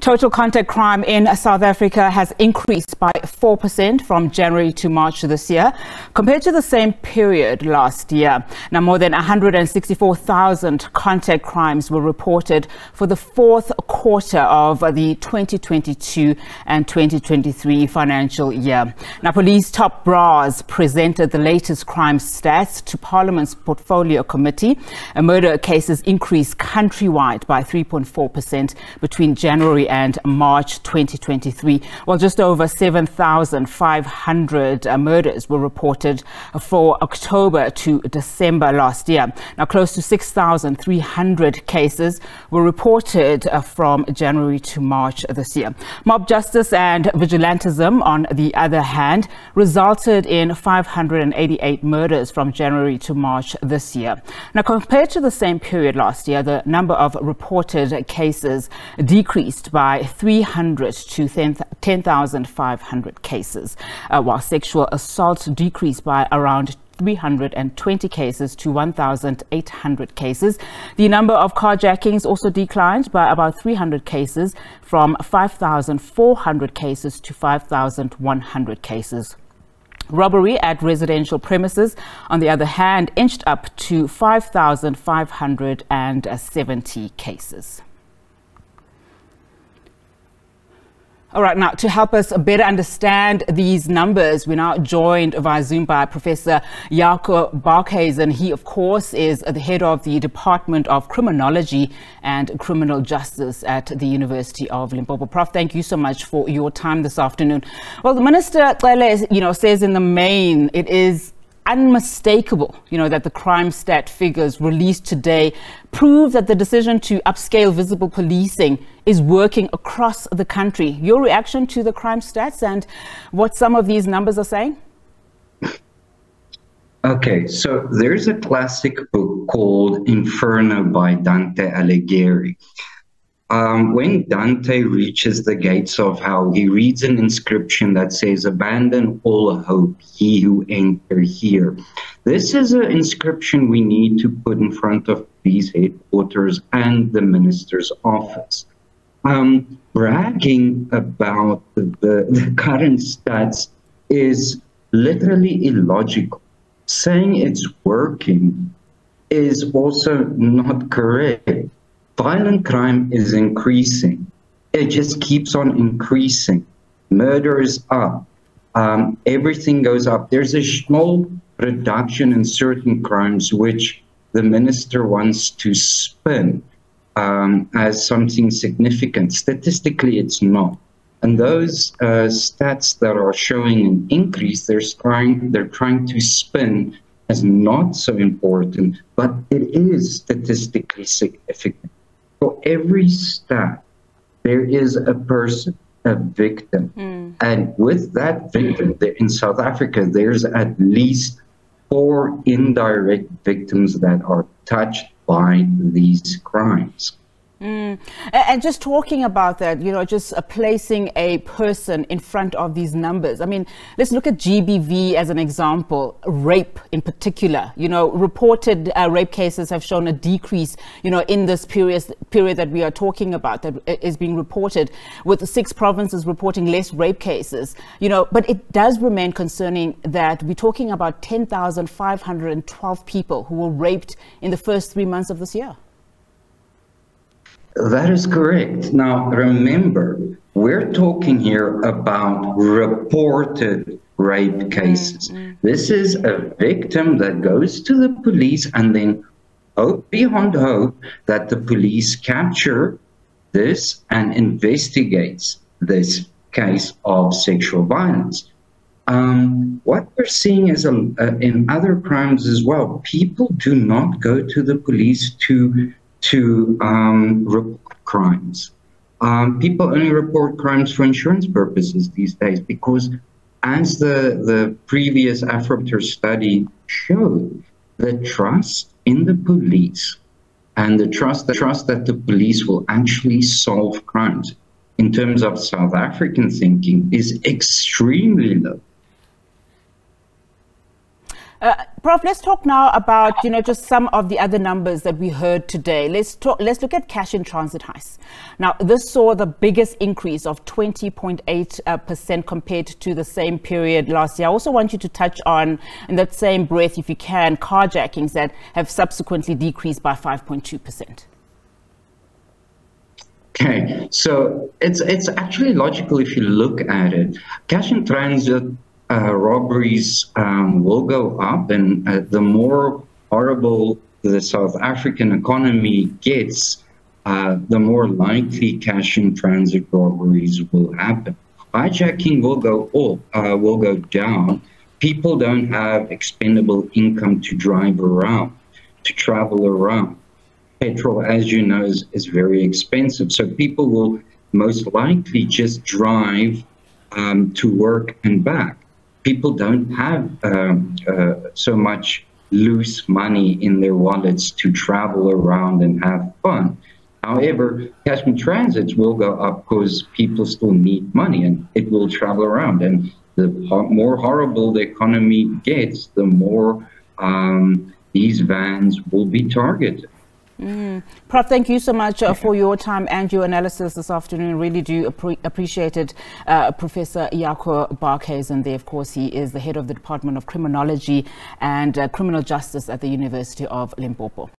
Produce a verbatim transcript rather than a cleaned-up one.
Total contact crime in South Africa has increased by four percent from January to March this year, compared to the same period last year. Now, more than one hundred sixty-four thousand contact crimes were reported for the fourth quarter of the twenty twenty-two and twenty twenty-three financial year. Now, police top brass presented the latest crime stats to Parliament's Portfolio Committee. Murder cases increased countrywide by three point four percent between January and March twenty twenty-three, while just over seven thousand five hundred murders were reported for October to December last year. Now, close to six thousand three hundred cases were reported from January to March this year. Mob justice and vigilantism, on the other hand, resulted in five hundred eighty-eight murders from January to March this year. Now, compared to the same period last year, the number of reported cases decreased by three hundred to ten thousand five hundred cases, uh, while sexual assault decreased by around three hundred twenty cases to one thousand eight hundred cases. The number of carjackings also declined by about three hundred cases, from five thousand four hundred cases to five thousand one hundred cases. Robbery at residential premises, on the other hand, inched up to five thousand five hundred seventy cases. All right, now to help us better understand these numbers, we're now joined via Zoom by Professor Jaco Barkhuizen. He, of course, is the head of the Department of Criminology and Criminal Justice at the University of Limpopo. Prof, thank you so much for your time this afternoon. Well, the Minister, you know, says in the main it is unmistakable, you know, that the crime stat figures released today prove that the decision to upscale visible policing is working across the country. Your reaction to the crime stats and what some of these numbers are saying? Okay, so there's a classic book called Inferno by Dante Alighieri. Um, when Dante reaches the gates of hell, he reads an inscription that says, "Abandon all hope, ye who enter here." This is an inscription we need to put in front of police headquarters and the minister's office. Um, bragging about the, the current stats is literally illogical. Saying it's working is also not correct. Violent crime is increasing. It just keeps on increasing. Murder is up. Um, everything goes up. There's a small reduction in certain crimes, which the minister wants to spin um, as something significant. Statistically, it's not. And those uh, stats that are showing an increase, they're trying, they're trying to spin as not so important, but it is statistically significant. For every stat, there is a person, a victim. Mm. And with that victim, in South Africa, there's at least four indirect victims that are touched by these crimes. Mm. And just talking about that, you know, just uh, placing a person in front of these numbers. I mean, let's look at G B V as an example, rape in particular. You know, reported uh, rape cases have shown a decrease, you know, in this period, period that we are talking about, that is being reported, with six provinces reporting less rape cases. You know, but it does remain concerning that we're talking about ten thousand five hundred twelve people who were raped in the first three months of this year. That is correct. Now, remember, we're talking here about reported rape cases. This is a victim that goes to the police and then hope beyond hope that the police capture this and investigates this case of sexual violence. Um, what we're seeing is a, a, in other crimes as well, people do not go to the police to to um, report crimes. Um, people only report crimes for insurance purposes these days, because as the, the previous Afrobarometer study showed, the trust in the police and the trust, the trust that the police will actually solve crimes in terms of South African thinking is extremely low. Uh, Prof, let's talk now about, you know, just some of the other numbers that we heard today. Let's talk, let's look at cash in transit heists. Now, this saw the biggest increase of twenty point eight percent uh, compared to the same period last year. I also want you to touch on, in that same breath, if you can, carjackings that have subsequently decreased by five point two percent. Okay, so it's, it's actually logical if you look at it. Cash in transit Uh, robberies um, will go up, and uh, the more horrible the South African economy gets, uh, the more likely cash in transit robberies will happen. Hijacking will go up, uh, will go down. People don't have expendable income to drive around, to travel around. Petrol, as you know, is, is very expensive, so people will most likely just drive um, to work and back. People don't have um, uh, so much loose money in their wallets to travel around and have fun. However, cash in transits will go up because people still need money and it will travel around. And the more horrible the economy gets, the more um, these vans will be targeted. Mm. Prof, thank you so much uh, for your time and your analysis this afternoon. Really do appre appreciate it. Uh, Professor Jaco Barkhuizen there, of course, he is the head of the Department of Criminology and uh, Criminal Justice at the University of Limpopo.